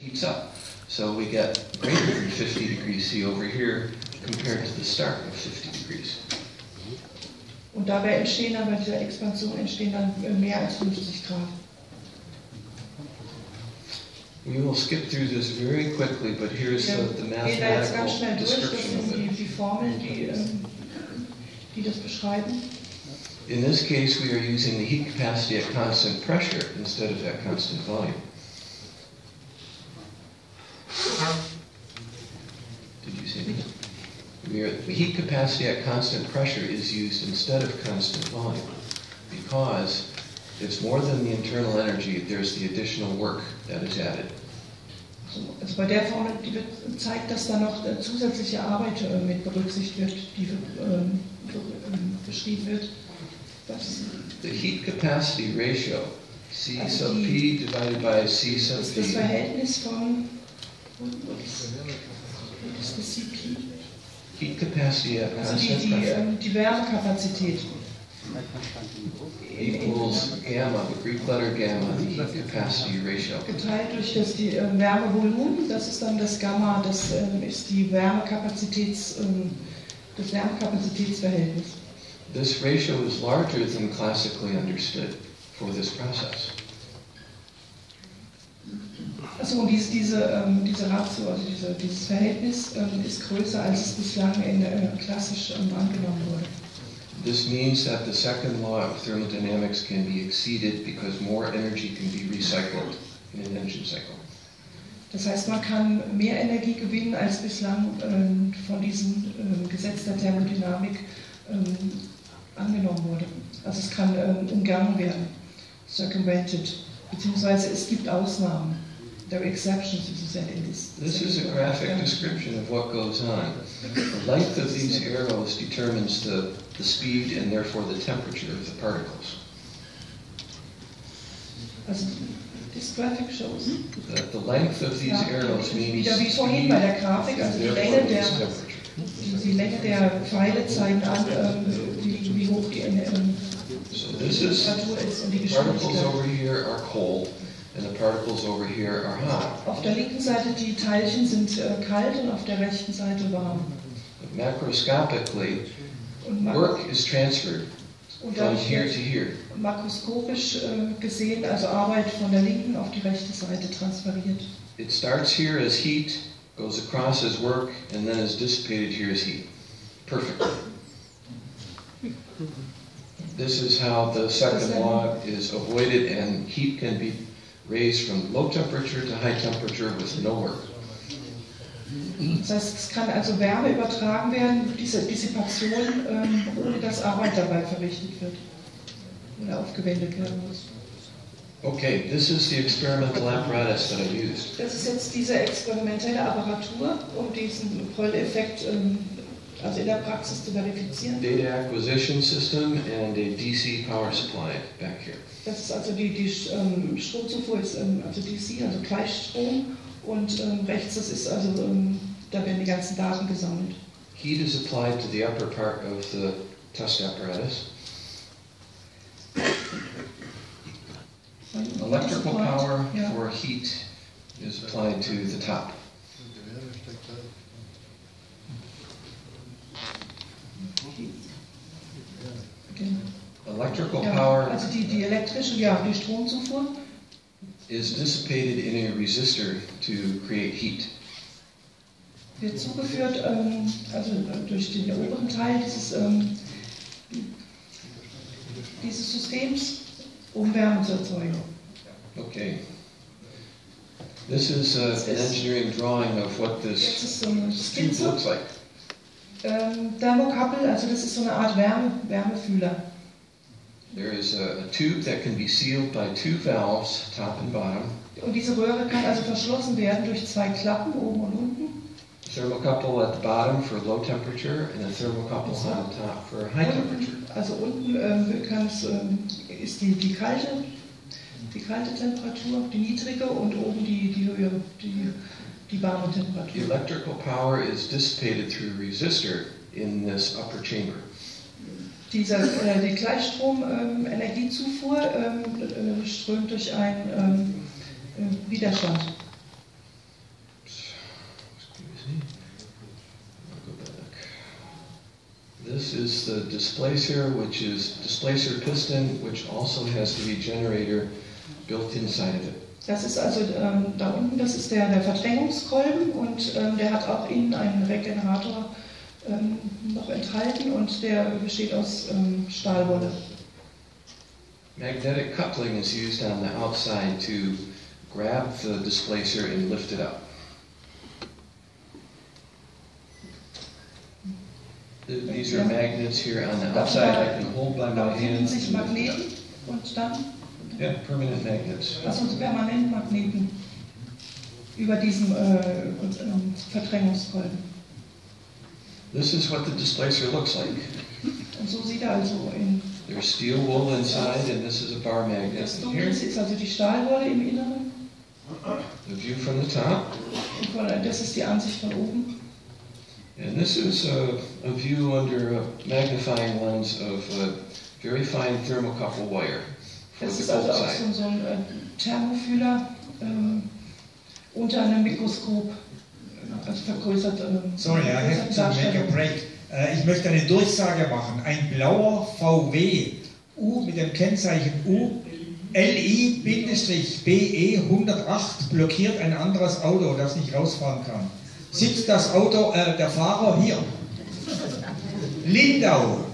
heats up. So we get greater than 50 degrees C over here compared to the start of 50 degrees. Und dabei entstehen dann bei dieser Expansion entstehen dann mehr als 50 Grad. We will skip through this very quickly, but here's the mathematical description of it. In this case, we are using the heat capacity at constant pressure instead of at constant volume. Did you see that? The heat capacity at constant pressure is used instead of constant volume because it's more than the internal energy, there's the additional work that is added. Also bei der Formel zeigt, dass da noch zusätzliche Arbeit mit berücksichtigt wird, die beschrieben wird. The heat capacity ratio, C sub P divided by C sub P. Das Verhältnis von CP. Heat capacity at constant pressure. Die Wärmekapazität. Equals gamma, the Greek letter gamma, the heat capacity ratio. Geteilt durch das die Wärmevolumen, das ist dann das Gamma, das ist die Wärmekapazitätsverhältnis. This ratio is larger than classically understood for this process. Also diese Ratio, also dieses Verhältnis ist größer, als es bislang in klassisch angenommen wurde. This means that the second law of thermodynamics can be exceeded because more energy can be recycled in an engine cycle. Das heißt, man kann mehr Energie gewinnen, als bislang von diesem Gesetz der Thermodynamik angenommen wurde. Also es kann umgangen werden, circumvented, beziehungsweise es gibt Ausnahmen. There are exceptions, as you said, in this. This is a graphic description of what goes on. The length of these arrows determines the speed and therefore the temperature of the particles. Also, this graphic shows that the length of these arrows means speed and therefore its temperature. Die Länge der Pfeile zeigen an, wie hoch die Temperatur ist und die Geschwindigkeit. And the particles over here are hot. Auf der linken Seite die Teilchen sind kalt und auf der rechten Seite warm. But macroscopically, work is transferred from here to here. Makroskopisch gesehen, also Arbeit von der linken auf die rechte Seite transferiert. It starts here as heat, goes across as work, and then is dissipated here as heat. Perfect. This is how the second law is avoided, and heat can be raised from low temperature to high temperature with no work. Das heißt, es kann also Wärme übertragen werden, diese Dissipation, ohne dass Arbeit dabei verrichtet wird oder aufgewendet werden muss. Okay, this is the experimental apparatus that I used. Das ist jetzt diese experimentelle Apparatur, diesen Poll-Effekt also in der Praxis zu verifizieren. Data acquisition system and a DC power supply back here. Das ist also die Stromzufuhr ist also DC, also Gleichstrom, und rechts das ist also da werden die ganzen Daten gesammelt. Heat is applied to the upper part of the test apparatus. Electrical power for heat is applied to the top. Electrical power die Stromzufuhr is dissipated in a resistor to create heat. Wird zugeführt also durch den oberen Teil dieses Systems, Wärme zu erzeugen. Okay. This is an engineering drawing of what this tube looks like. Thermocouple, also das ist so eine Art Wärmefühler. There is a tube that can be sealed by two valves, top and bottom. Und diese Röhre kann also verschlossen werden durch zwei Klappen oben und unten. Thermocouple at the bottom for low temperature and a thermocouple on the top for high temperature. Also unten ist die kalte Temperatur, die niedrige, und oben die warme Temperatur. The electrical power is dissipated through resistor in this upper chamber. Die Gleichstrom-Energiezufuhr strömt durch einen Widerstand. a displacer, which is displacer piston, which also has the regenerator built inside of it. Das ist also da unten, das ist der Verdrängungskolben, und der hat auch innen einen Regenerator noch enthalten, und der besteht aus Stahlwolle. Magnetic coupling is used on the outside to grab the displacer and lift it up. These are magnets here on the outside. I can hold by my hands. Yeah, permanent magnets. Also permanent Magneten über diesem Verdrängungskolben. This is what the displacer looks like. Und so sieht also in. There's steel wool inside, and this is a bar magnet. Das ist also die Stahlwolle im Inneren. The view from the top. Das ist die Ansicht von oben. And this is a view under a magnifying lens of a very fine thermocouple wire. Das ist also auch so ein Thermofühler unter einem Mikroskop, also vergrößert. Sorry, I have to make a break. Ich möchte eine Durchsage machen. Ein blauer VW U mit dem Kennzeichen U LI-BE 108 blockiert ein anderes Auto, das nicht rausfahren kann. Sitzt das Auto, der Fahrer hier? Lindau.